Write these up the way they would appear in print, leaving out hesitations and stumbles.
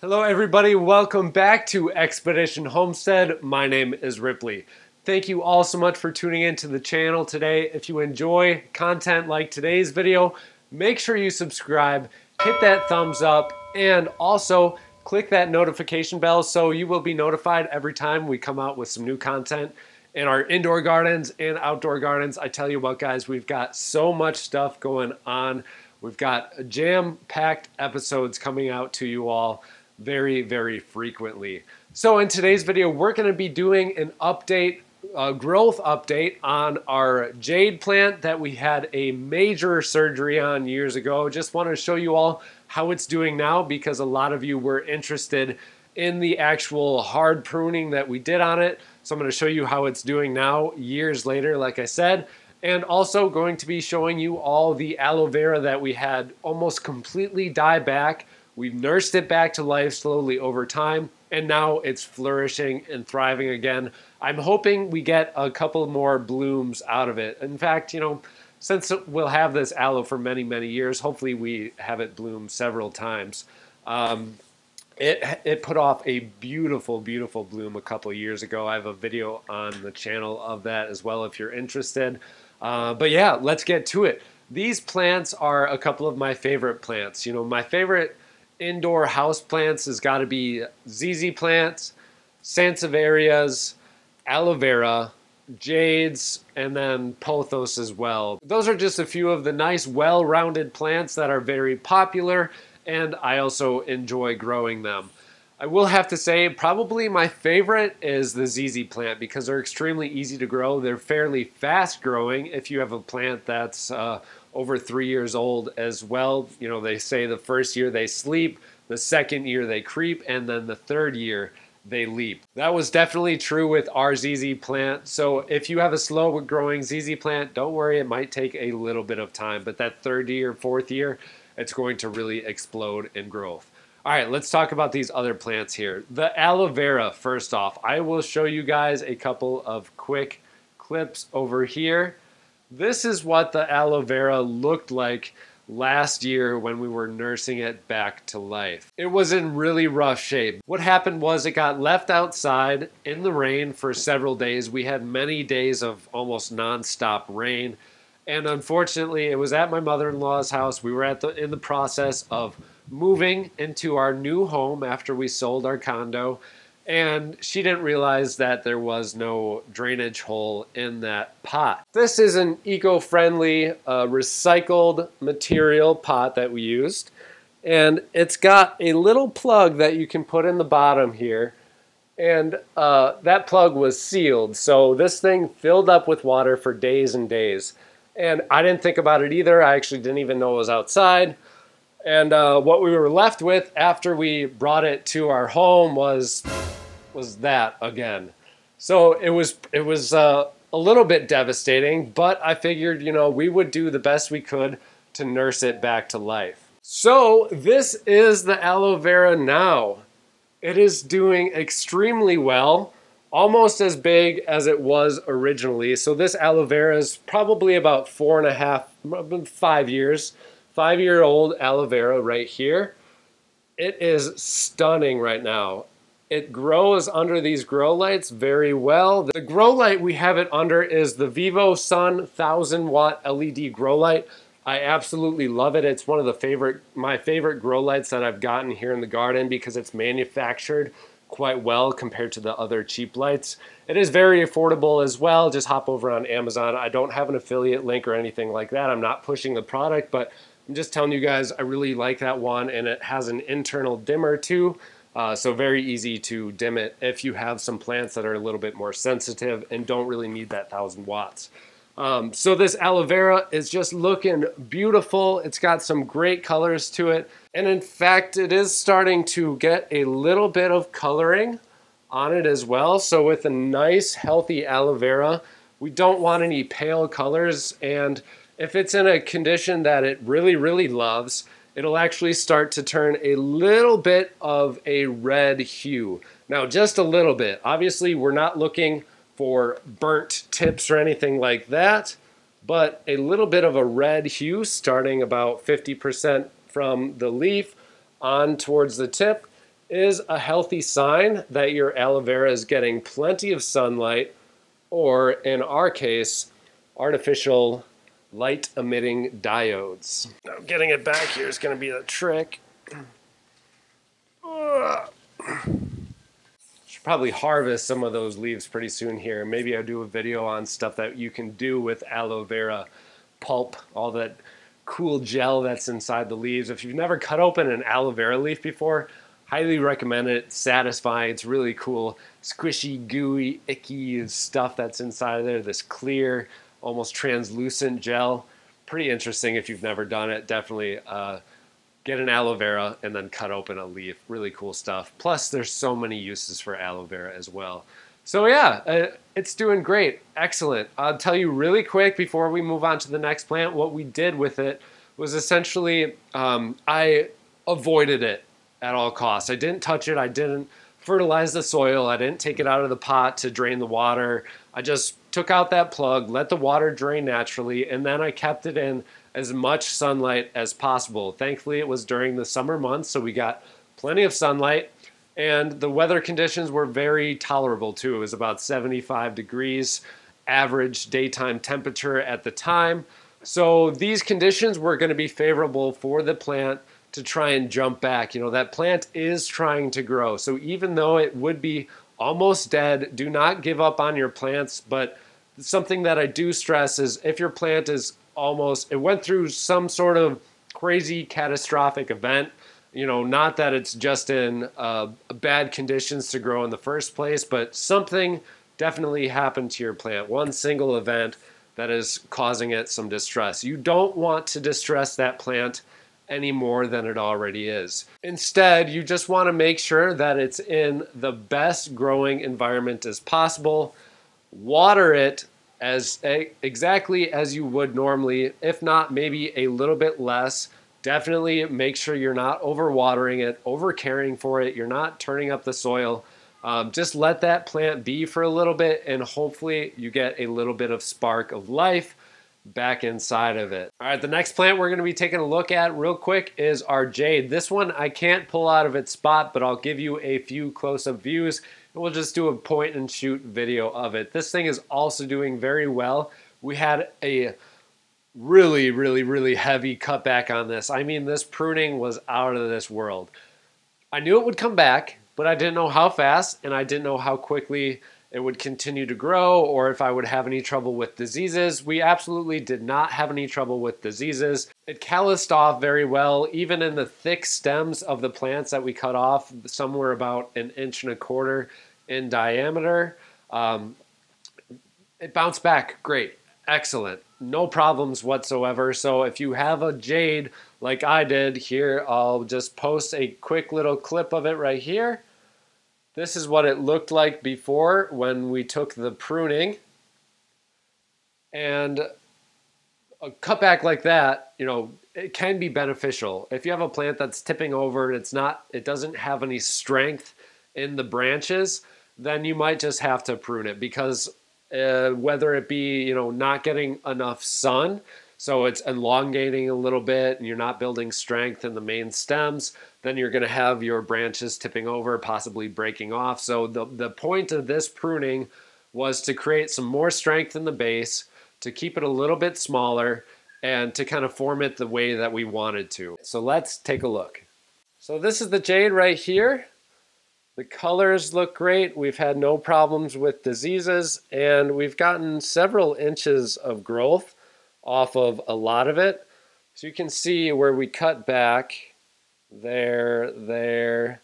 Hello everybody, welcome back to Expedition Homestead. My name is Ripley. Thank you all so much for tuning in to the channel today. If you enjoy content like today's video, make sure you subscribe, hit that thumbs up, and also click that notification bell so you will be notified every time we come out with some new content in our indoor gardens and outdoor gardens. I tell you what guys, we've got so much stuff going on. We've got jam-packed episodes coming out to you all very, very frequently. So in today's video, we're going to be doing an update, a growth update on our jade plant that we had a major surgery on years ago. Just want to show you all how it's doing now because a lot of you were interested in the actual hard pruning that we did on it. So I'm going to show you how it's doing now years later, like I said. And also going to be showing you all the aloe vera that we had almost completely die back. We've nursed it back to life slowly over time, and now it's flourishing and thriving again. I'm hoping we get a couple more blooms out of it. In fact, you know, since we'll have this aloe for many, many years, hopefully we have it bloom several times. It put off a beautiful, beautiful bloom a couple years ago. I have a video on the channel of that as well if you're interested. But yeah, let's get to it. These plants are a couple of my favorite plants. You know, my favorite indoor house plants has got to be ZZ plants, Sansevierias, aloe vera, jades, and then pothos as well. Those are just a few of the nice, well-rounded plants that are very popular, and I also enjoy growing them. I will have to say probably my favorite is the ZZ plant because they're extremely easy to grow. They're fairly fast growing if you have a plant that's over 3 years old as well. You know, they say the first year they sleep, the second year they creep, and then the third year they leap. That was definitely true with our ZZ plant. So if you have a slow growing ZZ plant, don't worry, it might take a little bit of time, but that third year, fourth year, it's going to really explode in growth. All right, let's talk about these other plants here. The aloe vera, first off. I will show you guys a couple of quick clips over here. This is what the aloe vera looked like last year when we were nursing it back to life. It was in really rough shape. What happened was it got left outside in the rain for several days. We had many days of almost nonstop rain. And unfortunately, it was at my mother-in-law's house. We were in the process of moving into our new home after we sold our condo, and she didn't realize that there was no drainage hole in that pot. This is an eco-friendly recycled material pot that we used, and it's got a little plug that you can put in the bottom here, and that plug was sealed, so this thing filled up with water for days and days. And I didn't think about it either. I actually didn't even know it was outside. And what we were left with after we brought it to our home was that again. So it was a little bit devastating, but I figured, you know, we would do the best we could to nurse it back to life. So this is the aloe vera now. It is doing extremely well, almost as big as it was originally. So this aloe vera is probably about 4 and a half, 5 years. 5-year-old aloe vera right here. It is stunning right now. It grows under these grow lights very well. The grow light we have it under is the Vivo Sun 1000-watt LED grow light. I absolutely love it. It's one of the my favorite grow lights that I've gotten here in the garden because it's manufactured quite well compared to the other cheap lights. It is very affordable as well. Just hop over on Amazon. I don't have an affiliate link or anything like that. I'm not pushing the product, but I'm just telling you guys, I really like that one, and it has an internal dimmer too, so very easy to dim it if you have some plants that are a little bit more sensitive and don't really need that 1000 watts. So this aloe vera is just looking beautiful. It's got some great colors to it, and in fact, it is starting to get a little bit of coloring on it as well. So with a nice, healthy aloe vera, we don't want any pale colors, and if it's in a condition that it really, really loves, it'll actually start to turn a little bit of a red hue. Now, just a little bit. Obviously, we're not looking for burnt tips or anything like that, but a little bit of a red hue starting about 50% from the leaf on towards the tip is a healthy sign that your aloe vera is getting plenty of sunlight, or in our case, artificial light emitting diodes. Now getting it back here is going to be the trick. Should probably harvest some of those leaves pretty soon here. Maybe I'll do a video on stuff that you can do with aloe vera pulp, all that cool gel that's inside the leaves. If you've never cut open an aloe vera leaf before, highly recommend it. It's satisfying. It's really cool, squishy, gooey, icky stuff that's inside of there. This clear, almost translucent gel. Pretty interesting if you've never done it. Definitely get an aloe vera and then cut open a leaf. Really cool stuff. Plus, there's so many uses for aloe vera as well. So yeah, it's doing great. Excellent. I'll tell you really quick before we move on to the next plant, what we did with it was essentially I avoided it at all costs. I didn't touch it. I didn't fertilize the soil. I didn't take it out of the pot to drain the water. I just took out that plug, let the water drain naturally, and then I kept it in as much sunlight as possible. Thankfully, it was during the summer months, so we got plenty of sunlight. And the weather conditions were very tolerable too. It was about 75 degrees average daytime temperature at the time. So these conditions were going to be favorable for the plant to try and jump back. You know, that plant is trying to grow. So even though it would be almost dead, do not give up on your plants. But something that I do stress is if your plant is almost, it went through some sort of crazy catastrophic event, you know, not that it's just in bad conditions to grow in the first place, but something definitely happened to your plant, one single event that is causing it some distress. You don't want to distress that plant any more than it already is. Instead, you just want to make sure that it's in the best growing environment as possible. Water it as exactly as you would normally, if not maybe a little bit less. Definitely make sure you're not overwatering it, overcaring for it. You're not turning up the soil. Just let that plant be for a little bit, and hopefully you get a little bit of spark of life back inside of it. All right, the next plant we're going to be taking a look at real quick is our jade. This one I can't pull out of its spot, but I'll give you a few close-up views, and we'll just do a point-and-shoot video of it. This thing is also doing very well. We had a really heavy cutback on this. I mean, this pruning was out of this world. I knew it would come back, but I didn't know how fast, and I didn't know how quickly it would continue to grow, or if I would have any trouble with diseases. We absolutely did not have any trouble with diseases. It calloused off very well, even in the thick stems of the plants that we cut off. Some were about 1.25 inches in diameter. It bounced back great, excellent, no problems whatsoever. So if you have a jade like I did here, I'll just post a quick little clip of it right here. This is what it looked like before when we took the pruning, and a cutback like that, you know, it can be beneficial. If you have a plant that's tipping over and it doesn't have any strength in the branches, then you might just have to prune it, because whether it be, you know, not getting enough sun, so it's elongating a little bit and you're not building strength in the main stems, then you're going to have your branches tipping over, possibly breaking off. So the point of this pruning was to create some more strength in the base, to keep it a little bit smaller, and to kind of form it the way that we wanted to. So let's take a look. So this is the jade right here. The colors look great. We've had no problems with diseases, and we've gotten several inches of growth off of a lot of it. So you can see where we cut back there, there,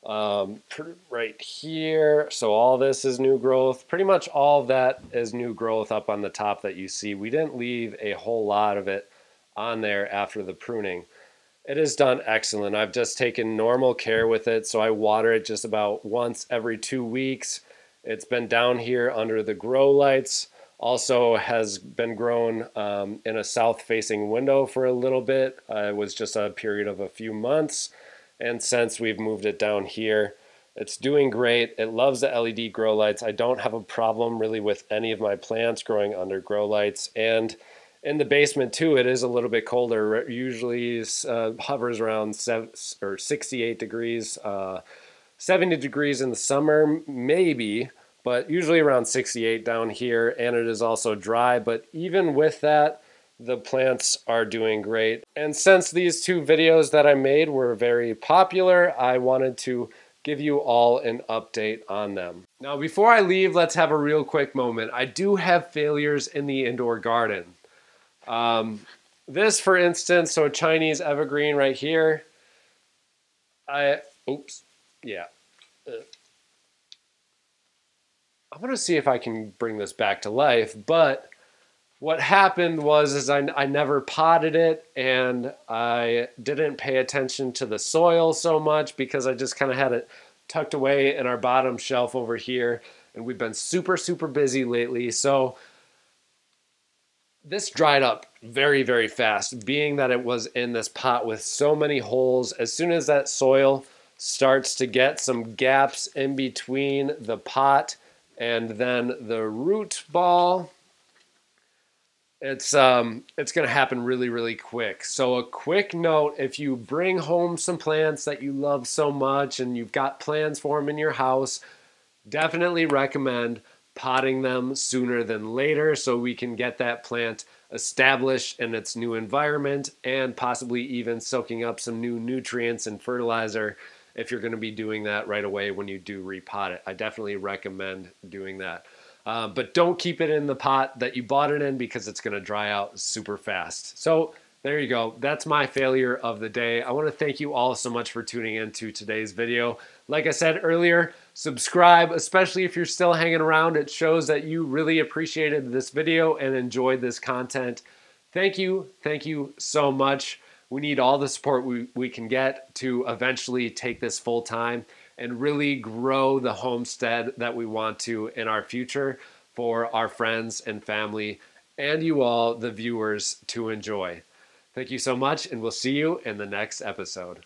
right here. So all this is new growth. Pretty much all of that is new growth up on the top that you see. We didn't leave a whole lot of it on there after the pruning. It has done excellent. I've just taken normal care with it. So I water it just about once every 2 weeks. It's been down here under the grow lights. Also has been grown in a south-facing window for a little bit. It was just a period of a few months. And since we've moved it down here, it's doing great. It loves the LED grow lights. I don't have a problem really with any of my plants growing under grow lights. And in the basement too, it is a little bit colder. It usually hovers around 68 degrees, 70 degrees in the summer, maybe, but usually around 68 down here, and it is also dry. But even with that, the plants are doing great. And since these two videos that I made were very popular, I wanted to give you all an update on them. Now, before I leave, let's have a real quick moment. I do have failures in the indoor garden. This, for instance, so Chinese evergreen right here. I'm gonna see if I can bring this back to life, but what happened was I never potted it, and I didn't pay attention to the soil so much because I just kind of had it tucked away in our bottom shelf over here, and we've been super busy lately. So this dried up very fast, being that it was in this pot with so many holes. As soon as that soil starts to get some gaps in between the pot and then the root ball, it's gonna happen really quick. So a quick note, if you bring home some plants that you love so much and you've got plans for them in your house, definitely recommend potting them sooner than later so we can get that plant established in its new environment and possibly even soaking up some new nutrients and fertilizer if you're gonna be doing that right away when you do repot it. I definitely recommend doing that. But don't keep it in the pot that you bought it in because it's going to dry out super fast. So there you go. That's my failure of the day. I want to thank you all so much for tuning into today's video. Like I said earlier, subscribe, especially if you're still hanging around. It shows that you really appreciated this video and enjoyed this content. Thank you. Thank you so much. We need all the support we can get to eventually take this full time and really grow the homestead that we want to in our future for our friends and family and you all, the viewers, to enjoy. Thank you so much, and we'll see you in the next episode.